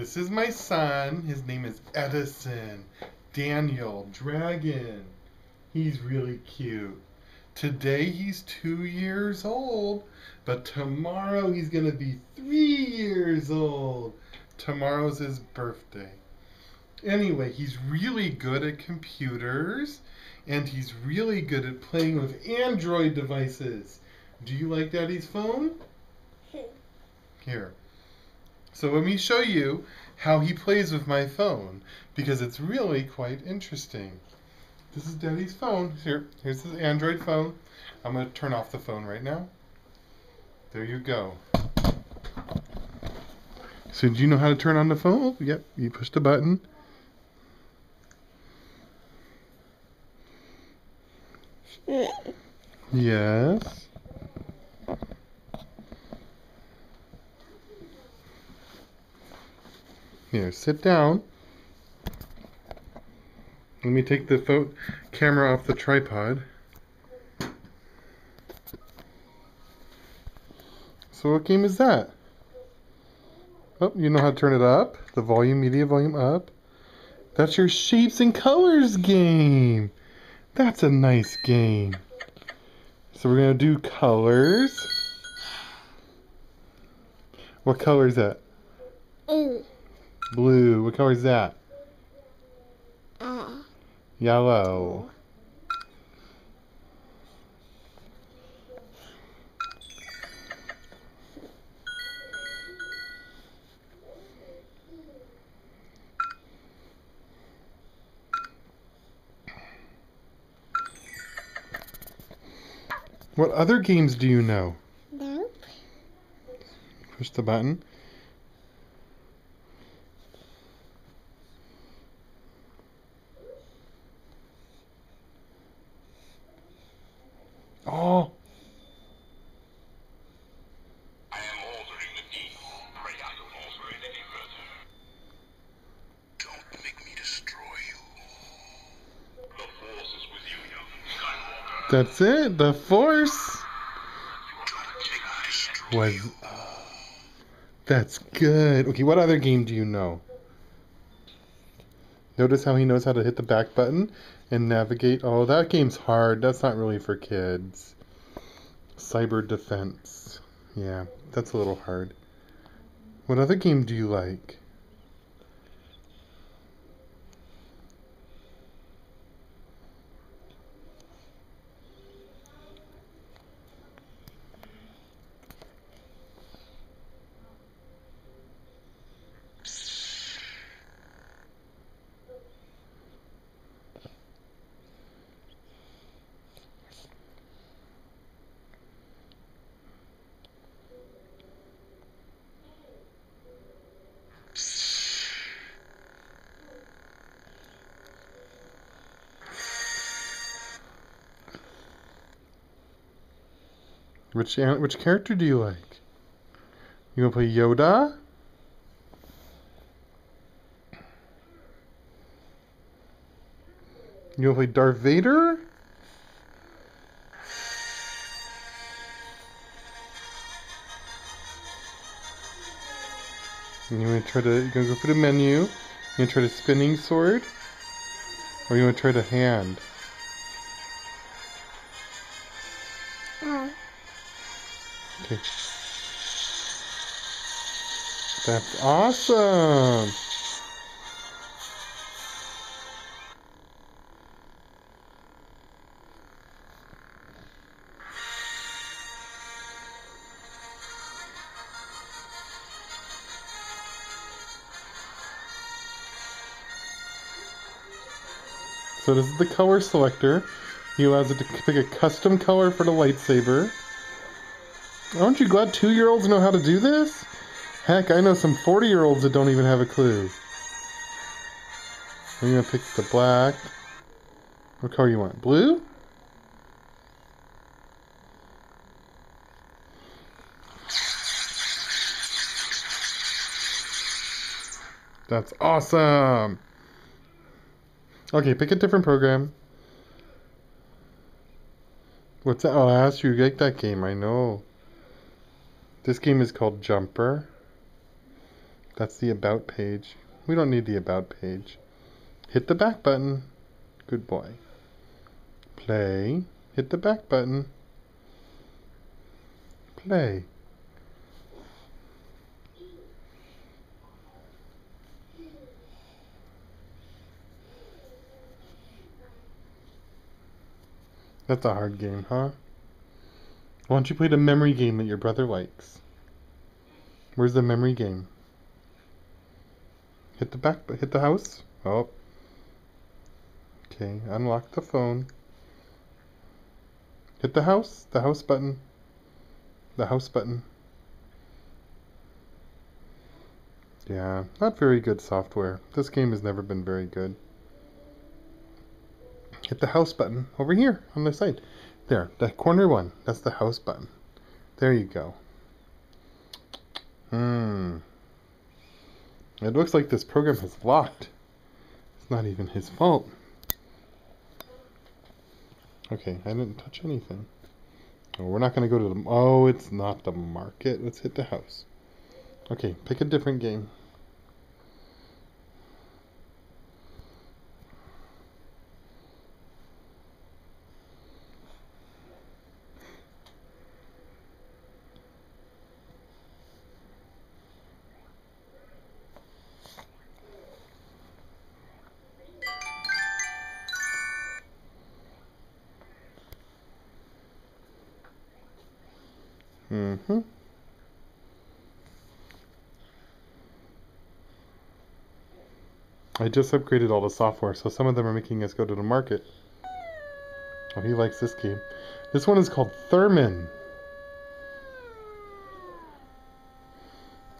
This is my son. His name is Edison. Daniel Dragon. He's really cute. Today he's 2 years old, but tomorrow he's going to be 3 years old. Tomorrow's his birthday. Anyway, he's really good at computers, and he's really good at playing with Android devices. Do you like Daddy's phone? Here. So let me show you how he plays with my phone, because it's really quite interesting. This is Daddy's phone. Here's his Android phone. I'm going to turn off the phone right now. There you go. So do you know how to turn on the phone? Yep, you push the button. Yes. Here, sit down. Let me take the phone camera off the tripod. So what game is that? Oh, you know how to turn it up. The volume, media volume up. That's your shapes and colors game. That's a nice game. So we're going to do colors. What color is that? Blue. What color is that? Yellow. What other games do you know? Nope. Push the button. Oh. I am altering the key. Pray I don't alter it any further. Don't make me destroy you. The Force is with you, young Skywalker. That's it. The Force. That's good. Okay, what other game do you know? Notice how he knows how to hit the back button and navigate. Oh, that game's hard. That's not really for kids. Cyber defense. Yeah, that's a little hard. What other game do you like? Which character do you like? You gonna play Yoda? You gonna play Darth Vader? And you're gonna go for the menu. You're gonna try the spinning sword, or you wanna try the hand? That's awesome. So this is the color selector. He allows it to pick a custom color for the lightsaber. Aren't you glad 2-year-olds know how to do this? Heck, I know some 40-year-olds that don't even have a clue. I'm going to pick the black. What color you want? Blue? That's awesome! Okay, pick a different program. What's that? Oh, I asked you to like that game, I know. This game is called Jumper. That's the About page. We don't need the About page. Hit the back button. Good boy. Play. Hit the back button. Play. That's a hard game, huh? Why don't you play the memory game that your brother likes? Where's the memory game? Hit the back, hit the house. Oh. Okay, unlock the phone. Hit the house button. The house button. Yeah, not very good software. This game has never been very good. Hit the house button over here on the side. There, that corner one. That's the house button. There you go. It looks like this program is locked. It's not even his fault. Okay, I didn't touch anything. Oh, we're not going to go to the... Oh, it's not the market. Let's hit the house. Okay, pick a different game. I just upgraded all the software, so some of them are making us go to the market. Oh, he likes this game. This one is called Thurman.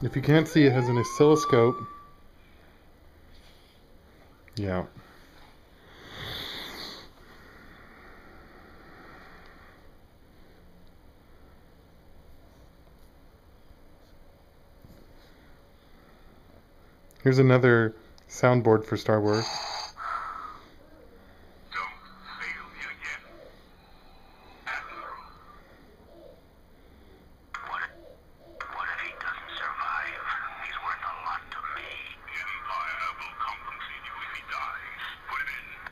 If you can't see, it has an oscilloscope. Yeah. Here's another soundboard for Star Wars. Don't fail me again, Admiral. What if he doesn't survive? He's worth a lot to me. The Empire will compensate you if he dies. Put it in.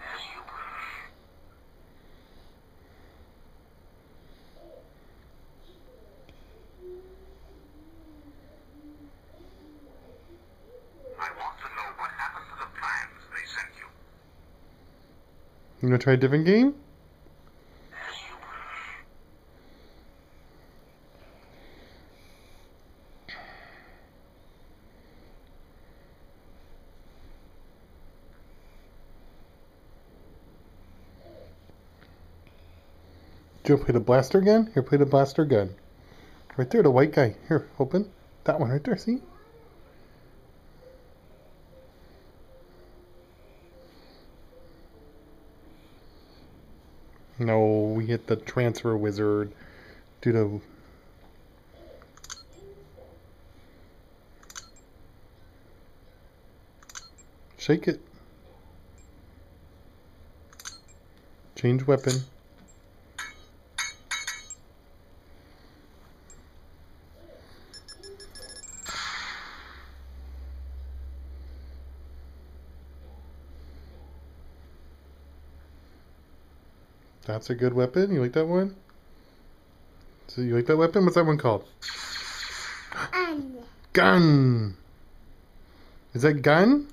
As you wish. You gonna try a different game? Do you play the blaster gun? Here, play the blaster gun. Right there, the white guy. Here, open. That one right there, see? No, we hit the transfer wizard. Do the... Shake it. Change weapon. That's a good weapon. You like that one? So you like that weapon? What's that one called? Gun. Is that gun?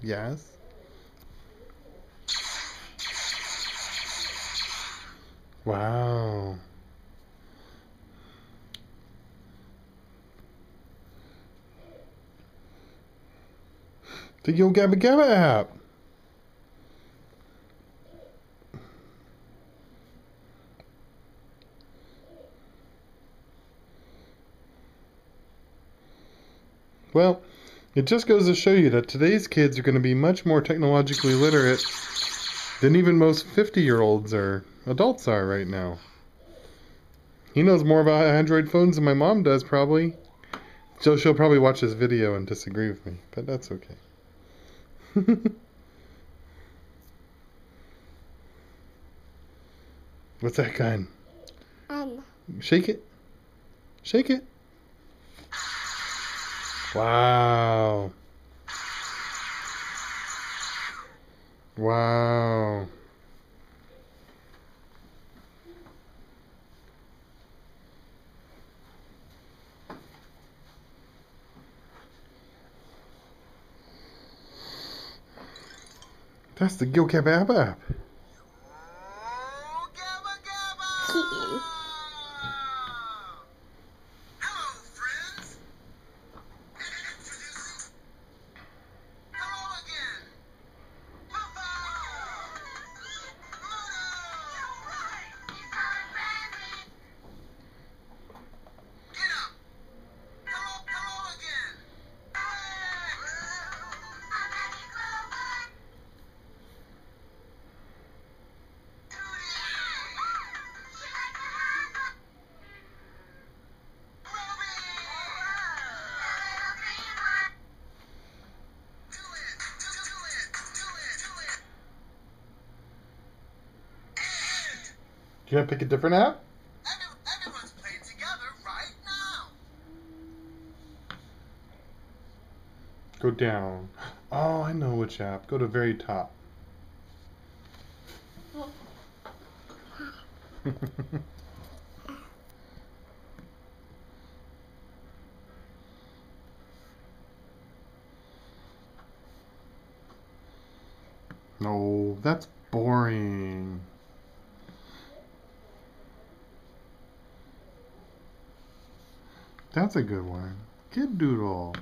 Yes. Wow. The Yo Gabba Gabba app. Well, it just goes to show you that today's kids are going to be much more technologically literate than even most 50-year-olds or adults are right now. He knows more about Android phones than my mom does, probably. So she'll probably watch this video and disagree with me, but that's okay. What's that gun? Shake it. Shake it. Wow. Wow. That's the Gil Cap App. You gonna pick a different app? Everyone's playing together right now. Go down. Oh, I know which app. Go to very top. No, that's boring. That's a good one. Kid doodle.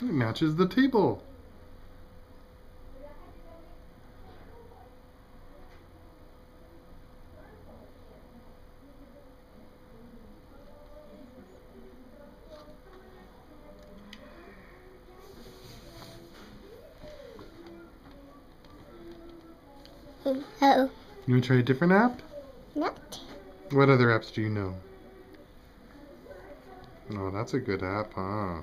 It matches the table. No. You want to try a different app? No. What other apps do you know? Oh, that's a good app, huh?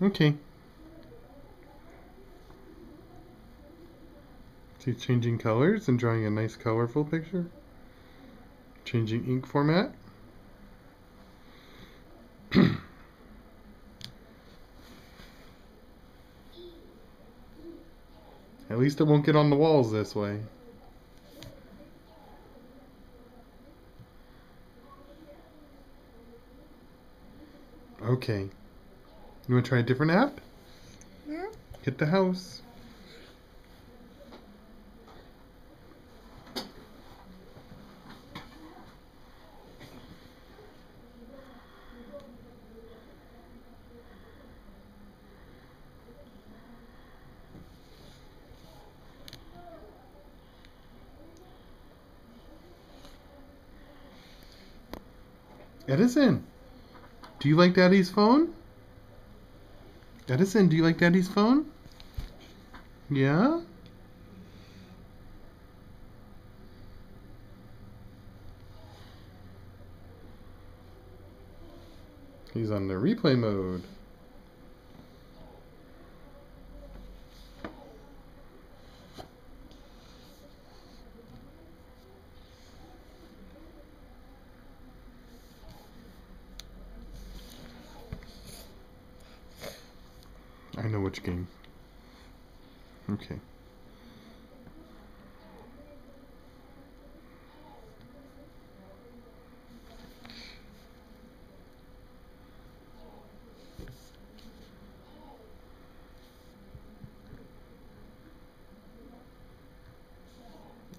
Okay. See, changing colors and drawing a nice colorful picture. Changing ink format. At least it won't get on the walls this way. Okay. You want to try a different app? Yeah. Hit the house. Edison, do you like Daddy's phone? Edison, do you like Daddy's phone? Yeah? He's on the replay mode. I know which game. Okay.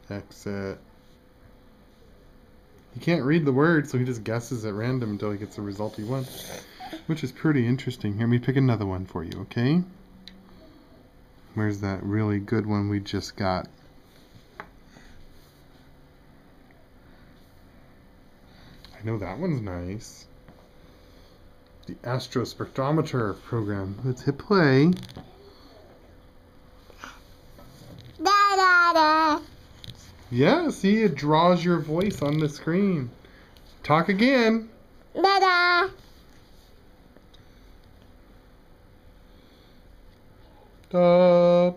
Exit. He can't read the words, so he just guesses at random until he gets the result he wants. Which is pretty interesting. Here, let me pick another one for you, okay? Where's that really good one we just got? I I know that one's nice. The Astrospectrometer program. Let's hit play. Da, da, da. Yeah, see, it draws your voice on the screen. Talk again. Da, da. Da.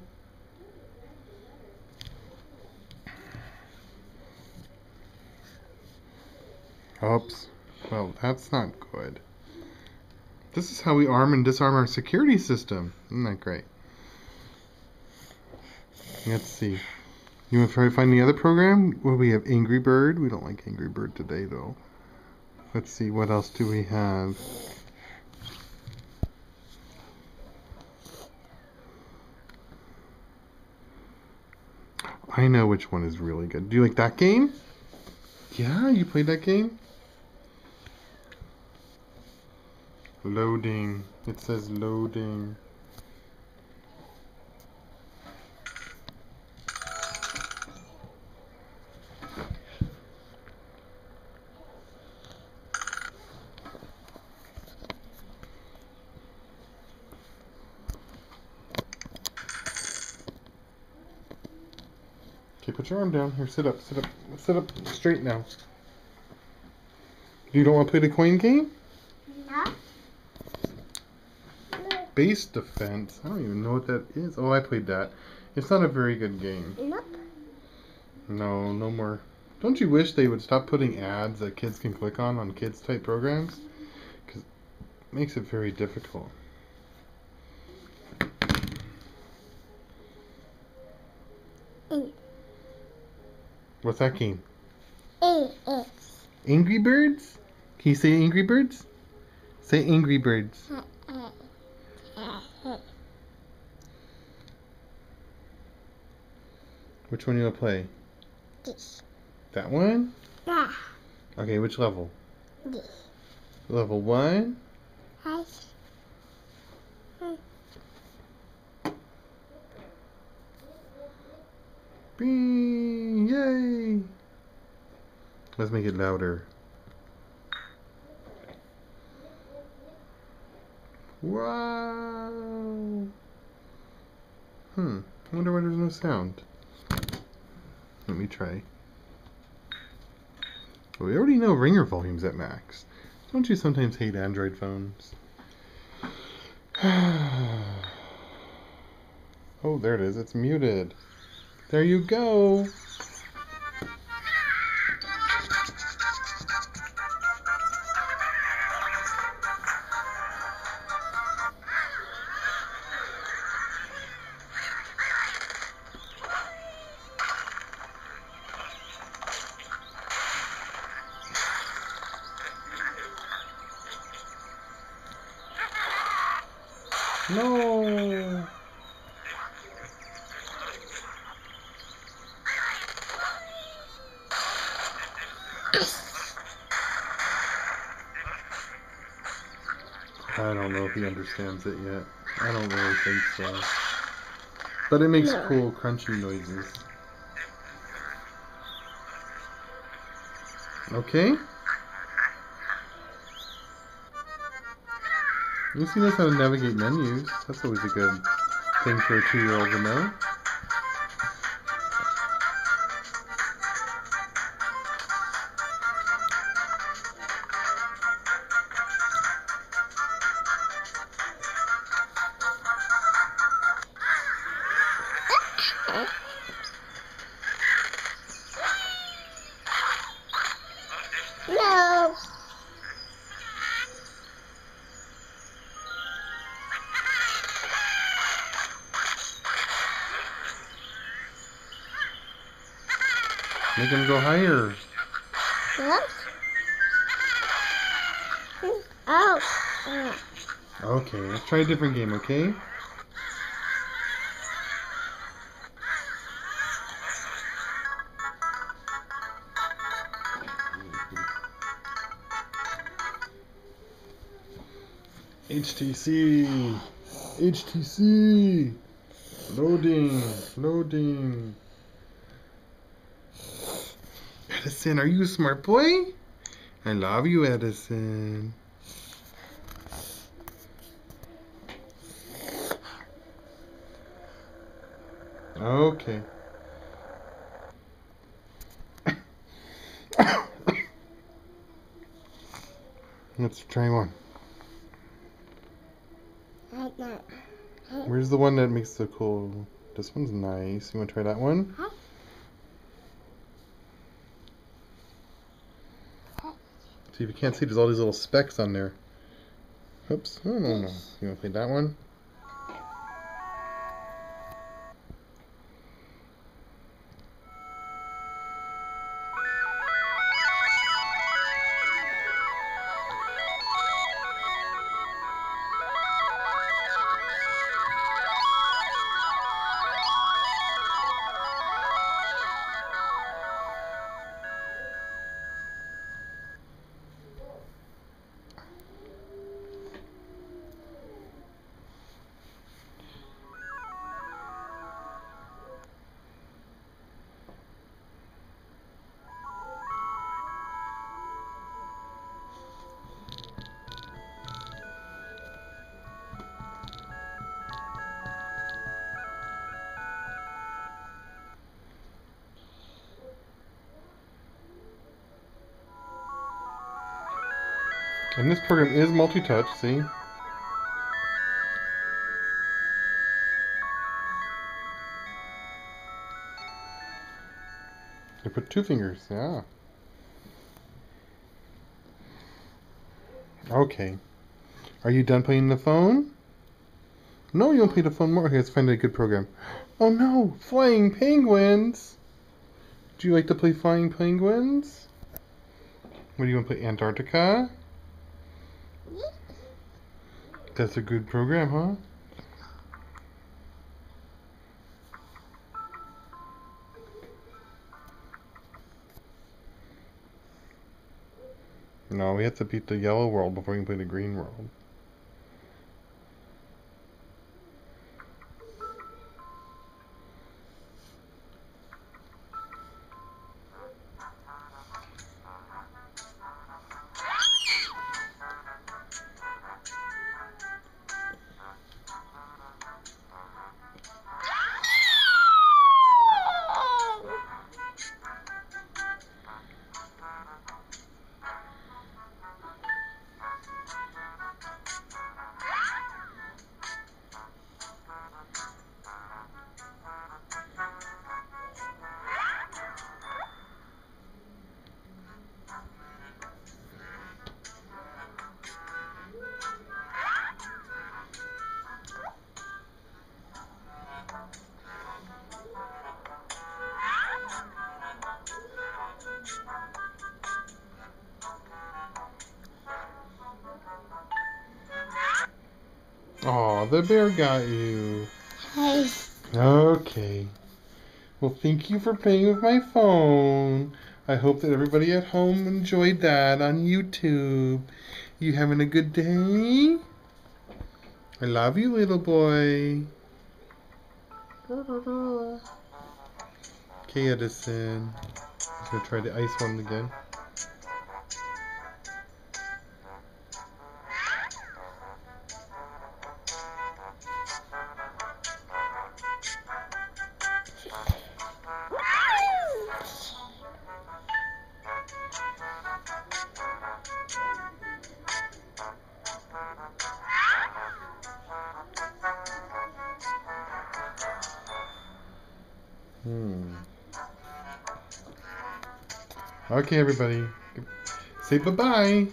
Oops. Well, that's not good. This is how we arm and disarm our security system. Isn't that great? Let's see. You want to try to find the other program? Well, we have Angry Bird. We don't like Angry Bird today, though. Let's see. What else do we have? I know which one is really good. Do you like that game? Yeah, you played that game? Loading. It says loading. Okay, put your arm down. Here, sit up, sit up. Sit up straight now. You don't want to play the coin game? No. Base defense? I don't even know what that is. Oh, I played that. It's not a very good game. Nope. No, no more. Don't you wish they would stop putting ads that kids can click on kids type programs? Because it makes it very difficult. What's that game? Angry Birds? Can you say Angry Birds? Say Angry Birds. Which one you want to play? This. That one? Yeah. Okay, which level? This. Level 1? Hi. Bing! Yay! Let's make it louder. Wow! I wonder why there's no sound. Let me try. Well, we already know ringer volume's at max. Don't you sometimes hate Android phones? Oh, there it is. It's muted. There you go. No. I don't know if he understands it yet. I don't really think so. But it makes cool crunchy noises. Okay? Lucy knows how to navigate menus. That's always a good thing for a 2-year-old to know. No. Make him go higher. What? Oh. Okay, let's try a different game, okay? HTC. HTC. Loading. Loading. Edison, are you a smart boy? I love you, Edison. Okay. Let's try one. Where's the one that makes the cool? This one's nice. You want to try that one? See if you can't see, there's all these little specks on there. Oops. Oh, no, no. You want to play that one? And this program is multi-touch, see? I put two fingers, yeah. Okay. Are you done playing the phone? No, you don't play the phone more. Okay, let's find a good program. Oh no! Flying Penguins! Do you like to play Flying Penguins? What do you want to play? Antarctica? That's a good program, huh? No, we have to beat the yellow world before we can play the green world. Aw, the bear got you. Hey. Okay. Well, thank you for playing with my phone. I hope that everybody at home enjoyed that on YouTube. You having a good day? I love you, little boy. Okay, Edison. I'm going to try the ice one again. Okay, everybody. Say bye-bye.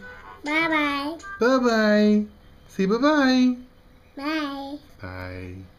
Bye-bye. Bye-bye. Say bye-bye. Bye. Bye.